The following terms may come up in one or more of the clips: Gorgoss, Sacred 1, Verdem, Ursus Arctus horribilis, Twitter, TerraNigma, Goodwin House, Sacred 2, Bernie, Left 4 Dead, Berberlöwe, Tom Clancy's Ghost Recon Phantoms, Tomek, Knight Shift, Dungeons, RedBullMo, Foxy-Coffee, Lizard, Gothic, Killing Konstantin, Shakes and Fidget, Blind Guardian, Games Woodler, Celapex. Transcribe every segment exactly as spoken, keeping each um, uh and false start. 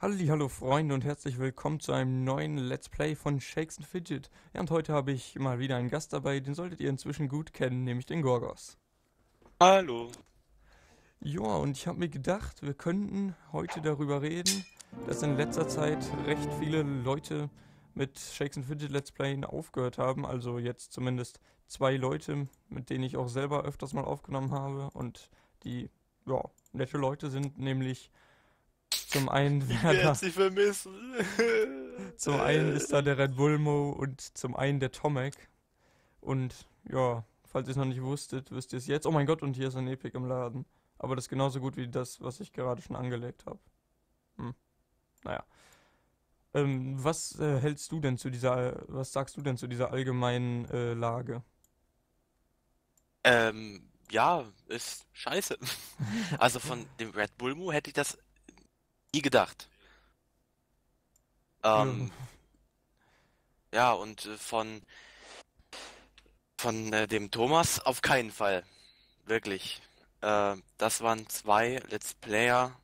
Hallihallo Freunde und herzlich willkommen zu einem neuen Let's Play von Shakes and Fidget. Ja, und heute habe ich mal wieder einen Gast dabei, den solltet ihr inzwischen gut kennen, nämlich den Gorgoss. Hallo. Ja, und ich habe mir gedacht, wir könnten heute darüber reden, dass in letzter Zeit recht viele Leute mit Shakes and Fidget Let's Playen aufgehört haben. Also jetzt zumindest zwei Leute, mit denen ich auch selber öfters mal aufgenommen habe und die, ja, nette Leute sind, nämlich... Zum einen, ich werde sie vermissen. Zum einen ist da der RedBullMo und zum einen der Tomek. Und ja, falls ihr es noch nicht wusstet, wisst ihr es jetzt. Oh mein Gott, und hier ist ein Epic im Laden. Aber das ist genauso gut wie das, was ich gerade schon angelegt habe. Hm. Naja. Ähm, was äh, hältst du denn zu dieser, was sagst du denn zu dieser allgemeinen äh, Lage? Ähm, ja, ist scheiße. Also von dem RedBullMo hätte ich das nie gedacht. Ähm, ja. ja, und von von äh, dem Thomas auf keinen Fall. Wirklich. Äh, das waren zwei Let's Player,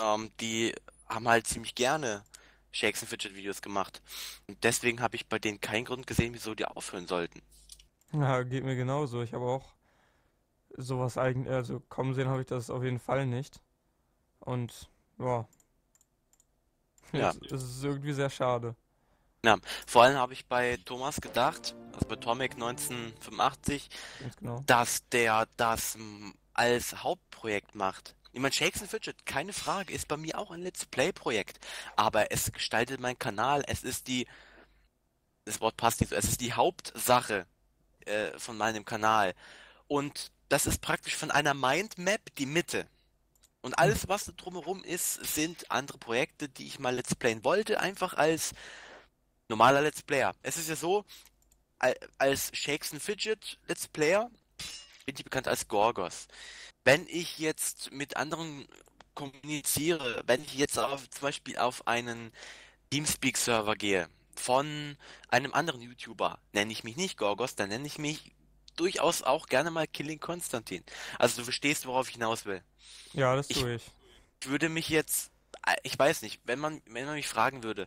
ähm, die haben halt ziemlich gerne Shakes and Fidget Videos gemacht. Und deswegen habe ich bei denen keinen Grund gesehen, wieso die aufhören sollten. Ja, geht mir genauso. Ich habe auch sowas eigentlich, also kommen sehen habe ich das auf jeden Fall nicht. Und wow. Ja, das, das ist irgendwie sehr schade. Ja, vor allem habe ich bei Thomas gedacht, also bei Tomek neunzehnhundertfünfundachtzig, genau, dass der das als Hauptprojekt macht. Ich meine, Shakes and Fidget, keine Frage, ist bei mir auch ein Let's Play-Projekt, aber es gestaltet meinen Kanal, es ist die, das Wort passt nicht so, es ist die Hauptsache äh, von meinem Kanal. Und das ist praktisch von einer Mindmap die Mitte. Und alles, was drumherum ist, sind andere Projekte, die ich mal Let's Playen wollte, einfach als normaler Let's Player. Es ist ja so, als Shakes and Fidget Let's Player bin ich bekannt als Gorgoss. Wenn ich jetzt mit anderen kommuniziere, wenn ich jetzt auf, zum Beispiel auf einen Teamspeak-Server gehe, von einem anderen YouTuber, nenne ich mich nicht Gorgoss, dann nenne ich mich durchaus auch gerne mal Killing Konstantin. Also du verstehst, worauf ich hinaus will. Ja, das tue ich. Ich würde mich jetzt, ich weiß nicht, wenn man, wenn man mich fragen würde,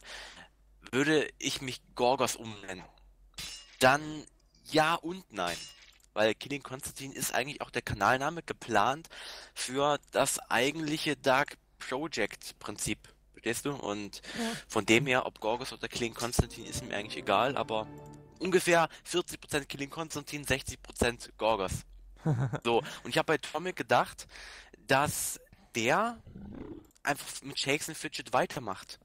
würde ich mich Gorgoss umnennen? Dann ja und nein. Weil Killing Konstantin ist eigentlich auch der Kanalname geplant für das eigentliche Dark Project Prinzip. Verstehst du? Und ja, von dem her, ob Gorgoss oder Killing Konstantin, ist mir eigentlich egal, aber ungefähr vierzig Prozent Killing Konstantin, sechzig Prozent Gorgoss. So, und ich habe bei Tomek gedacht, dass der einfach mit Shakes and Fidget weitermacht.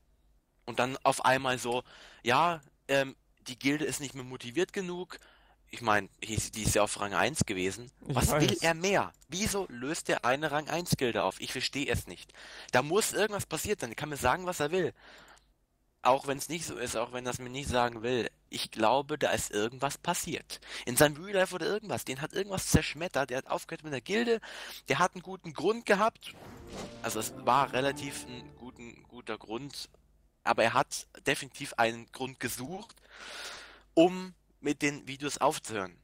Und dann auf einmal so, ja, ähm, die Gilde ist nicht mehr motiviert genug. Ich meine, die ist ja auf Rang eins gewesen. Ich Was weiß. will er mehr? Wieso löst er eine Rang eins Gilde auf? Ich verstehe es nicht. Da muss irgendwas passiert sein. Er kann mir sagen, was er will. Auch wenn es nicht so ist, auch wenn das mir nicht sagen will. Ich glaube, da ist irgendwas passiert. In seinem Real Life oder irgendwas. Den hat irgendwas zerschmettert. Der hat aufgehört mit der Gilde. Der hat einen guten Grund gehabt. Also es war relativ ein guten, guter Grund. Aber er hat definitiv einen Grund gesucht, um mit den Videos aufzuhören.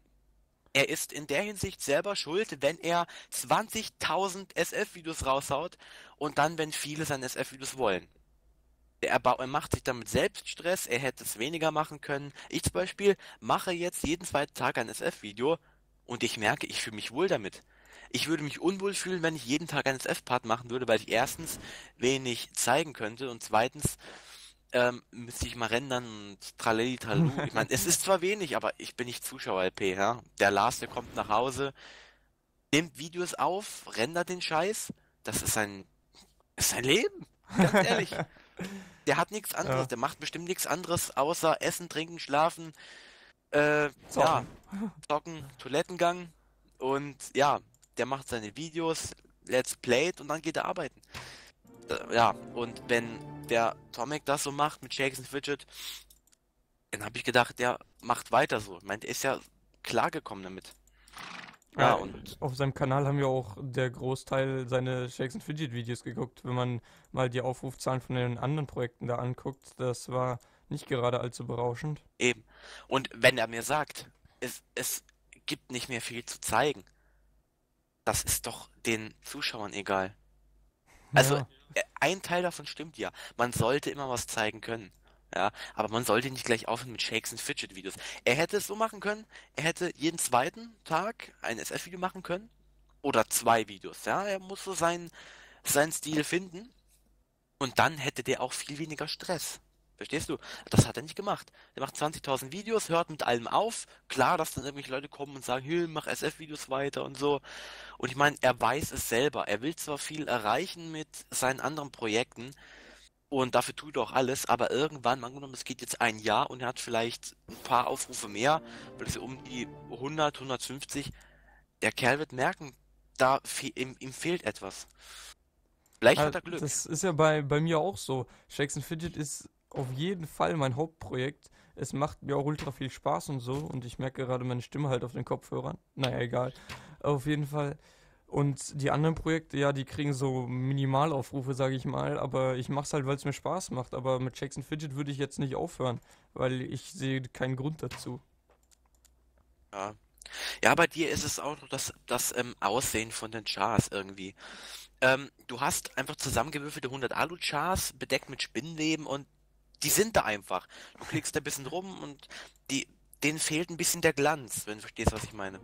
Er ist in der Hinsicht selber schuld, wenn er zwanzigtausend S F-Videos raushaut und dann, wenn viele seine S F-Videos wollen. Er, er macht sich damit selbst Stress, er hätte es weniger machen können. Ich zum Beispiel mache jetzt jeden zweiten Tag ein S F-Video und ich merke, ich fühle mich wohl damit. Ich würde mich unwohl fühlen, wenn ich jeden Tag ein S F-Part machen würde, weil ich erstens wenig zeigen könnte und zweitens ähm, müsste ich mal rendern und tralali tralu. Ich meine, es ist zwar wenig, aber ich bin nicht Zuschauer-L P. Ja? Der Lars, der kommt nach Hause, nimmt Videos auf, rendert den Scheiß. Das ist sein, ist sein Leben, ganz ehrlich. Der hat nichts anderes, ja. Der macht bestimmt nichts anderes, außer Essen, Trinken, Schlafen, äh, zocken. Ja, zocken, Toilettengang und ja, der macht seine Videos, Let's Playt und dann geht er arbeiten. Äh, ja, und wenn der Tomek das so macht mit Shakes and Fidget, dann habe ich gedacht, der macht weiter so. Ich meine, der ist ja klargekommen damit. Ja, ja, und auf seinem Kanal haben ja auch der Großteil seine Shakes and Fidget Videos geguckt. Wenn man mal die Aufrufzahlen von den anderen Projekten da anguckt, das war nicht gerade allzu berauschend. Eben. Und wenn er mir sagt, es, es gibt nicht mehr viel zu zeigen, das ist doch den Zuschauern egal. Also, ja, ein Teil davon stimmt ja. Man sollte immer was zeigen können. Ja, aber man sollte nicht gleich aufhören mit Shakes and Fidget Videos. Er hätte es so machen können, er hätte jeden zweiten Tag ein S F-Video machen können. Oder zwei Videos, ja. Er muss so seinen, seinen Stil finden. Und dann hätte der auch viel weniger Stress. Verstehst du? Das hat er nicht gemacht. Er macht zwanzigtausend Videos, hört mit allem auf. Klar, dass dann irgendwelche Leute kommen und sagen, hey, mach S F-Videos weiter und so. Und ich meine, er weiß es selber. Er will zwar viel erreichen mit seinen anderen Projekten und dafür tut er auch alles, aber irgendwann, angenommen, es geht jetzt ein Jahr und er hat vielleicht ein paar Aufrufe mehr, weil es um die hundert, hundertfünfzig. Der Kerl wird merken, da fe ihm, ihm fehlt etwas. Vielleicht hat er Glück. Das ist ja bei, bei mir auch so. Shakes and Fidget ist auf jeden Fall mein Hauptprojekt. Es macht mir auch ultra viel Spaß und so. Und ich merke gerade meine Stimme halt auf den Kopfhörern. Naja, egal. Auf jeden Fall. Und die anderen Projekte, ja, die kriegen so Minimalaufrufe, sage ich mal. Aber ich mache es halt, weil es mir Spaß macht. Aber mit Shakes and Fidget würde ich jetzt nicht aufhören, weil ich sehe keinen Grund dazu. Ja. Ja, bei dir ist es auch noch das, das ähm, Aussehen von den Chars irgendwie. Ähm, du hast einfach zusammengewürfelte hundert Alu-Chars bedeckt mit Spinnenweben und die sind da einfach. Du klickst da ein bisschen rum und die, denen fehlt ein bisschen der Glanz, wenn du verstehst, was ich meine.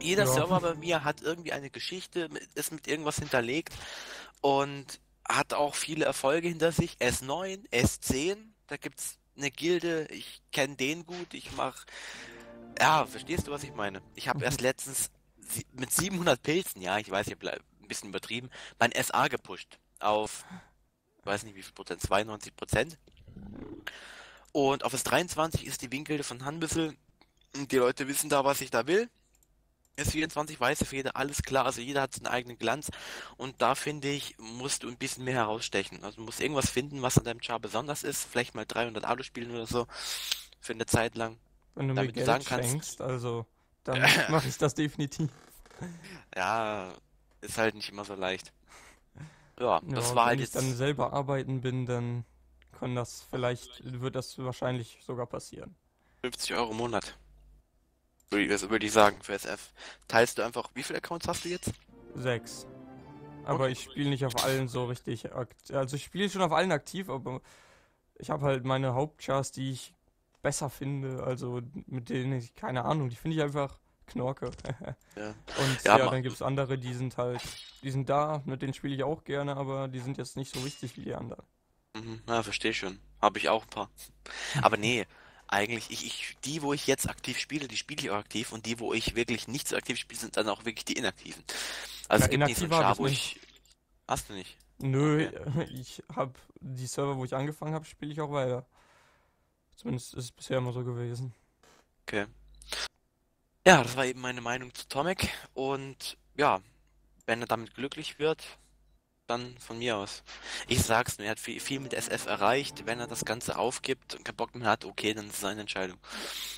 Jeder ja. Server bei mir hat irgendwie eine Geschichte, ist mit irgendwas hinterlegt und hat auch viele Erfolge hinter sich. S neun, S zehn, da gibt's eine Gilde, ich kenne den gut, ich mach... Ja, verstehst du, was ich meine? Ich habe erst letztens mit siebenhundert Pilzen, ja, ich weiß, ich habe ein bisschen übertrieben, mein S A gepusht auf... Ich weiß nicht wie viel Prozent, zweiundneunzig Prozent. Und auf das dreiundzwanzig ist die Winkel von Hanbissel. Die Leute wissen da, was ich da will. S vierundzwanzig weiße Feder, alles klar. Also jeder hat seinen eigenen Glanz. Und da finde ich, musst du ein bisschen mehr herausstechen. Also du musst irgendwas finden, was an deinem Char besonders ist. Vielleicht mal dreihundert Alu spielen oder so. Für eine Zeit lang. Wenn du mir damit Geld du sagen kannst, schenkst, also dann mache ich das definitiv. Ja, ist halt nicht immer so leicht. Ja, ja, das war halt jetzt... Wenn ich dann selber arbeiten bin, dann kann das vielleicht, wird das wahrscheinlich sogar passieren. fünfzig Euro im Monat. Das würde ich sagen, für S F. Teilst du einfach, wie viele Accounts hast du jetzt? Sechs. Aber okay. Ich spiele nicht auf allen so richtig aktiv. Also ich spiele schon auf allen aktiv, aber ich habe halt meine Hauptchars, die ich besser finde, also mit denen ich, keine Ahnung, die finde ich einfach... Knorke. Ja. Und ja, ja dann gibt es andere, die sind halt, die sind da, mit denen spiele ich auch gerne, aber die sind jetzt nicht so wichtig wie die anderen. Mhm, ja, verstehe schon. Habe ich auch ein paar. Aber nee, eigentlich, ich, ich, die, wo ich jetzt aktiv spiele, die spiele ich auch aktiv und die, wo ich wirklich nicht so aktiv spiele, sind dann auch wirklich die Inaktiven. Also ja, es gibt nicht so einen Char, wo ich... Nicht. Hast du nicht? Nö, okay. Ich habe die Server, wo ich angefangen habe, spiele ich auch weiter. Zumindest ist es bisher immer so gewesen. Okay. Ja, das war eben meine Meinung zu Tomek und ja, wenn er damit glücklich wird, dann von mir aus. Ich sag's nur, er hat viel, viel mit S F erreicht, wenn er das Ganze aufgibt und keinen Bock mehr hat, okay, dann ist es seine Entscheidung.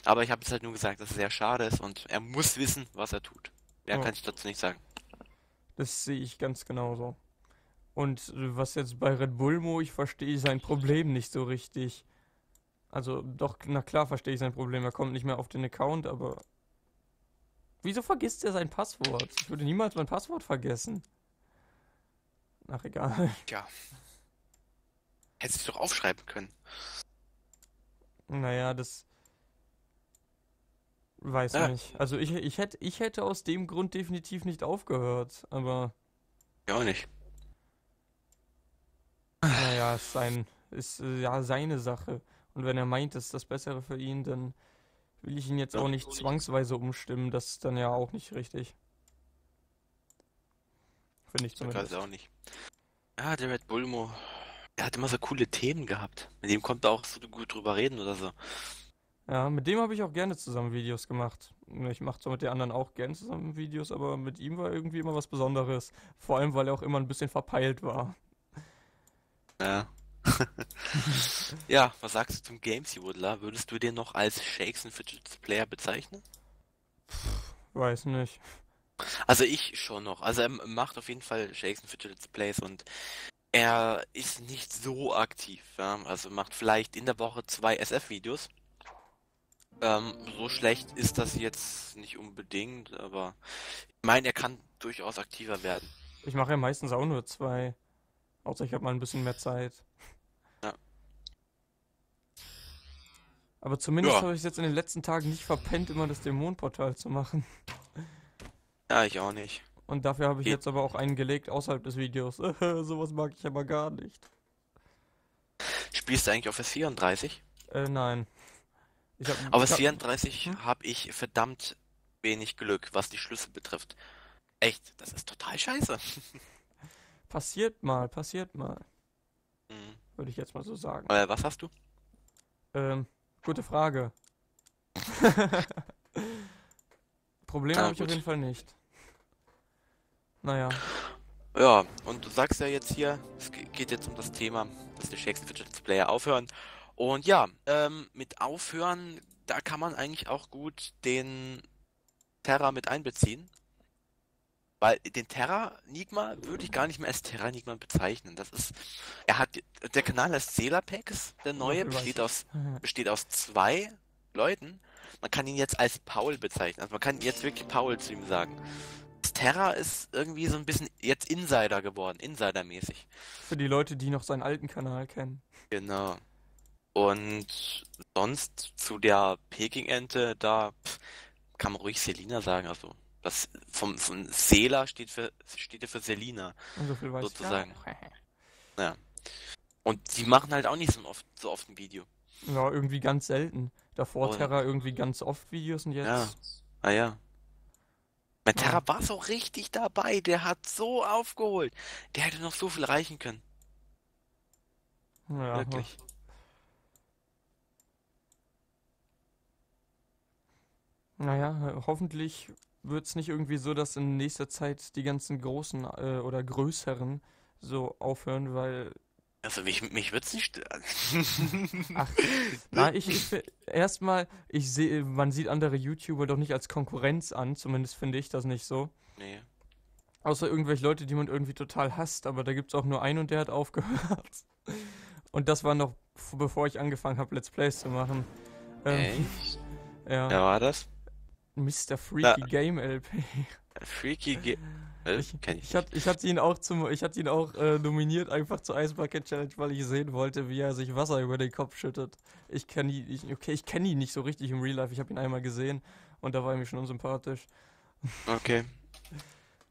Aber ich habe jetzt halt nur gesagt, dass es sehr schade ist und er muss wissen, was er tut. Mehr ja. Kann ich dazu nicht sagen. Das sehe ich ganz genauso. Und was jetzt bei RedBullMo, ich verstehe sein Problem nicht so richtig. Also doch, na klar verstehe ich sein Problem, er kommt nicht mehr auf den Account, aber... Wieso vergisst er sein Passwort? Ich würde niemals mein Passwort vergessen. Ach, egal. Tja. Hättest du doch aufschreiben können. Naja, das... Weiß ja. Nicht. Also ich, ich, hätt, ich hätte aus dem Grund definitiv nicht aufgehört, aber... Ja, auch nicht. Naja, ist, sein, ist ja seine Sache. Und wenn er meint, das ist das Bessere für ihn, dann... Will ich ihn jetzt auch nicht zwangsweise umstimmen, das ist dann ja auch nicht richtig. Finde ich zumindest. Ich weiß auch nicht. Ja, der RedBullMo, er hat immer so coole Themen gehabt. Mit dem konnte er auch so gut drüber reden oder so. Ja, mit dem habe ich auch gerne zusammen Videos gemacht. Ich mache zwar mit den anderen auch gerne zusammen Videos, aber mit ihm war irgendwie immer was Besonderes. Vor allem, weil er auch immer ein bisschen verpeilt war. Ja. Ja, was sagst du zum Games Woodler? Würdest du den noch als Shakes and Fidget Player bezeichnen? Weiß nicht. Also ich schon noch. Also er macht auf jeden Fall Shakes and Fidget Plays und er ist nicht so aktiv. Ja? Also macht vielleicht in der Woche zwei S F-Videos. Ähm, so schlecht ist das jetzt nicht unbedingt, aber ich meine, er kann durchaus aktiver werden. Ich mache ja meistens auch nur zwei. Außer ich habe mal ein bisschen mehr Zeit. Ja. Aber zumindest ja. habe ich es jetzt in den letzten Tagen nicht verpennt, immer das Dämonenportal zu machen. Ja, ich auch nicht. Und dafür habe ich jetzt aber auch einen gelegt außerhalb des Videos. Sowas mag ich aber gar nicht. Spielst du eigentlich auf S vierunddreißig? Äh, nein. Ich hab, auf S vierunddreißig hm? habe ich verdammt wenig Glück, was die Schlüssel betrifft. Echt, das ist total scheiße. Passiert mal, passiert mal. Mhm. Würde ich jetzt mal so sagen. Äh, was hast du? Ähm, gute Frage. Problem habe ich auf jeden Fall nicht. Naja. Ja, und du sagst ja jetzt hier, es geht jetzt um das Thema, dass die Shakes and Fidget Player aufhören. Und ja, ähm, mit Aufhören, da kann man eigentlich auch gut den Terra mit einbeziehen. Weil den TerraNigma würde ich gar nicht mehr als TerraNigma bezeichnen. Das ist, er hat, der Kanal heißt Celapex, der neue, besteht aus, besteht aus zwei Leuten. Man kann ihn jetzt als Paul bezeichnen. Also man kann jetzt wirklich Paul zu ihm sagen. Terra ist irgendwie so ein bisschen jetzt Insider geworden, Insider-mäßig. Für die Leute, die noch seinen alten Kanal kennen. Genau. Und sonst zu der Peking-Ente, da pff, kann man ruhig Selina sagen. Also das vom, vom Sela steht für steht für Selina. Und so viel weiß sozusagen. Ich ja. ja. Und die machen halt auch nicht so oft so oft ein Video. Ja, irgendwie ganz selten. Davor oh, Terra irgendwie ganz oft Videos und jetzt. Ja. Ah ja. Mein Terra war so richtig dabei, der hat so aufgeholt. Der hätte noch so viel reichen können. Ja, wirklich. Ho naja, hoffentlich wird es nicht irgendwie so, dass in nächster Zeit die ganzen großen äh, oder größeren so aufhören, weil... Also mich, mich würde es nicht stören. Ach, na, ich, ich erstmal, ich sehe, man sieht andere YouTuber doch nicht als Konkurrenz an, zumindest finde ich das nicht so. Nee. Außer irgendwelche Leute, die man irgendwie total hasst, aber da gibt es auch nur einen und der hat aufgehört. Und das war noch, bevor ich angefangen habe, Let's Plays zu machen. Ähm, Echt? Ja. Wer war das? Mister Freaky na. Game L P. Freaky Game... Ich, ich, hatte, ich hatte ihn auch, zum, ich hatte ihn auch äh, nominiert, einfach zur Ice Bucket Challenge, weil ich sehen wollte, wie er sich Wasser über den Kopf schüttet. Ich kenne ihn, ich, okay, ich kenn ihn nicht so richtig im Real Life, ich habe ihn einmal gesehen und da war er mir schon unsympathisch. Okay.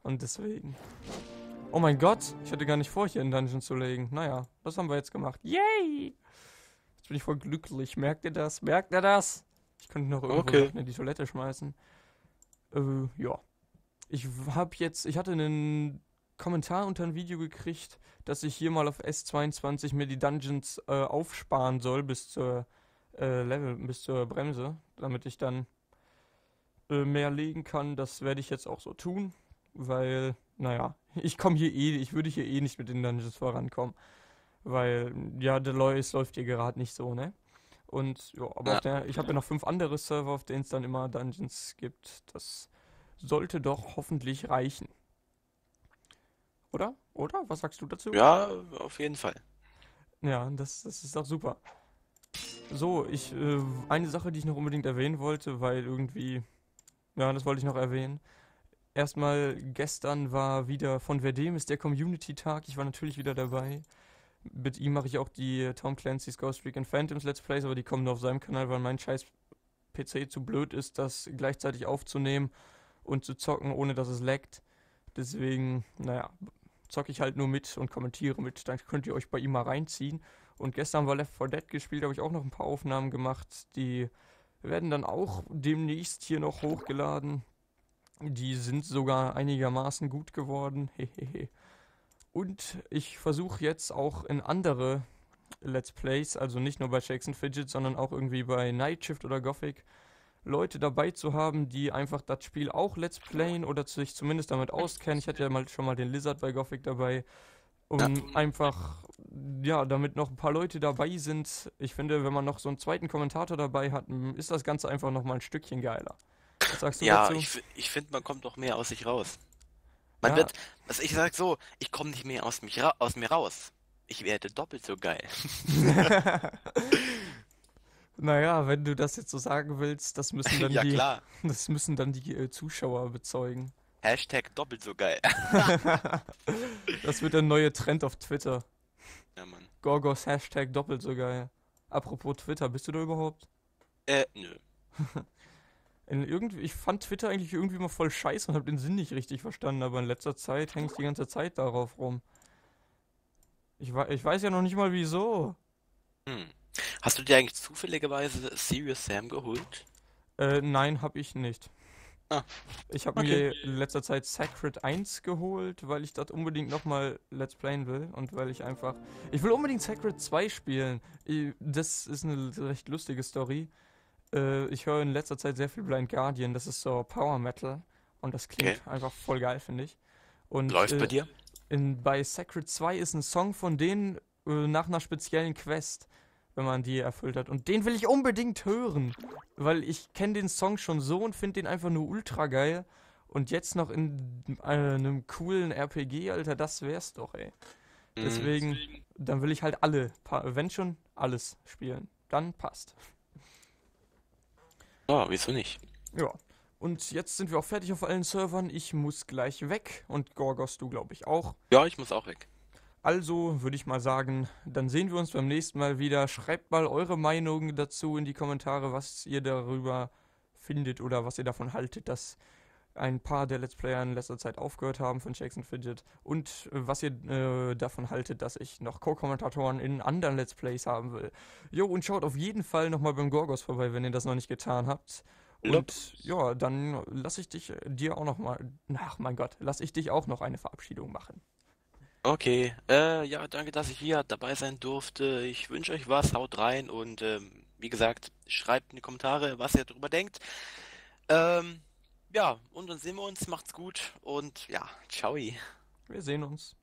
Und deswegen. Oh mein Gott, ich hatte gar nicht vor, hier einen Dungeon zu legen. Naja, das haben wir jetzt gemacht. Yay! Jetzt bin ich voll glücklich. Merkt ihr das? Merkt ihr das? Ich könnte noch irgendwo okay. in die Toilette schmeißen. Äh, ja. Ich habe jetzt, ich hatte einen Kommentar unter ein Video gekriegt, dass ich hier mal auf S zweiundzwanzig mir die Dungeons äh, aufsparen soll bis zur äh, Level, bis zur Bremse, damit ich dann äh, mehr legen kann. Das werde ich jetzt auch so tun, weil, naja, ich komme hier eh, ich würde hier eh nicht mit den Dungeons vorankommen, weil, ja, der Lois läuft hier gerade nicht so, ne? Und, jo, aber ja, aber der, ich habe ja noch fünf andere Server, auf denen es dann immer Dungeons gibt, das... sollte doch hoffentlich reichen. Oder? Oder? Was sagst du dazu? Ja, auf jeden Fall. Ja, das, das ist doch super. So, ich äh, eine Sache, die ich noch unbedingt erwähnen wollte, weil irgendwie... Ja, das wollte ich noch erwähnen. Erstmal, gestern war wieder von Verdem ist der Community-Tag. Ich war natürlich wieder dabei. Mit ihm mache ich auch die Tom Clancy's Ghost Recon Phantoms Let's Plays, aber die kommen nur auf seinem Kanal, weil mein scheiß P C zu blöd ist, das gleichzeitig aufzunehmen und zu zocken, ohne dass es laggt. Deswegen, naja, zocke ich halt nur mit und kommentiere mit. Dann könnt ihr euch bei ihm mal reinziehen. Und gestern war Left four Dead gespielt, habe ich auch noch ein paar Aufnahmen gemacht. Die werden dann auch demnächst hier noch hochgeladen. Die sind sogar einigermaßen gut geworden. Und ich versuche jetzt auch in andere Let's Plays, also nicht nur bei Shakes and Fidget, sondern auch irgendwie bei Night Shift oder Gothic, Leute dabei zu haben, die einfach das Spiel auch Let's Playen oder sich zumindest damit auskennen. Ich hatte ja mal, schon mal den Lizard bei Gothic dabei, um ja. einfach, ja, damit noch ein paar Leute dabei sind. Ich finde, wenn man noch so einen zweiten Kommentator dabei hat, ist das Ganze einfach nochmal ein Stückchen geiler. Was sagst du ja, dazu? Ich, ich finde, man kommt doch mehr aus sich raus. Man ja. wird, also ich sag so, ich komme nicht mehr aus, mich ra aus mir raus. Ich werde doppelt so geil. Naja, wenn du das jetzt so sagen willst, das müssen dann ja, die, klar. Das müssen dann die äh, Zuschauer bezeugen. Hashtag doppelt so geil. Das wird der neue Trend auf Twitter. Ja, Mann. Gorgoss Hashtag doppelt so geil. Apropos Twitter, bist du da überhaupt? Äh, nö. In irgendwie, ich fand Twitter eigentlich irgendwie immer voll scheiße und hab den Sinn nicht richtig verstanden, aber in letzter Zeit hänge ich die ganze Zeit darauf rum. Ich, ich weiß ja noch nicht mal wieso. Hm. Hast du dir eigentlich zufälligerweise Serious Sam geholt? Äh, nein, hab ich nicht. Ah. Ich habe okay. mir in letzter Zeit Sacred eins geholt, weil ich das unbedingt nochmal Let's Playen will und weil ich einfach... Ich will unbedingt Sacred zwei spielen. Das ist eine recht lustige Story. Ich höre in letzter Zeit sehr viel Blind Guardian, das ist so Power Metal und das klingt okay. einfach voll geil, finde ich. Und läuft äh, bei dir? In, bei Sacred zwei ist ein Song von denen äh, nach einer speziellen Quest, wenn man die erfüllt hat. Und den will ich unbedingt hören, weil ich kenne den Song schon so und finde den einfach nur ultra geil. Und jetzt noch in äh, einem coolen R P G, Alter, das wär's doch, ey. Deswegen, mhm. dann will ich halt alle, wenn schon, alles spielen. Dann passt. Oh, wieso nicht? Ja, und jetzt sind wir auch fertig auf allen Servern. Ich muss gleich weg und Gorgoss, du glaube ich auch. Ja, ich muss auch weg. Also würde ich mal sagen, dann sehen wir uns beim nächsten Mal wieder. Schreibt mal eure Meinung dazu in die Kommentare, was ihr darüber findet oder was ihr davon haltet, dass ein paar der Let's Player in letzter Zeit aufgehört haben von Shakes and Fidget und was ihr äh, davon haltet, dass ich noch Co-Kommentatoren in anderen Let's Plays haben will. Jo, und schaut auf jeden Fall nochmal beim Gorgoss vorbei, wenn ihr das noch nicht getan habt. Und Lops. ja, dann lasse ich dich dir auch nochmal, ach mein Gott, lasse ich dich auch noch eine Verabschiedung machen. Okay, äh, ja, danke, dass ich hier dabei sein durfte. Ich wünsche euch was, haut rein und ähm, wie gesagt, schreibt in die Kommentare, was ihr darüber denkt. Ähm, Ja, und dann sehen wir uns, macht's gut und ja, ciao. Wir sehen uns.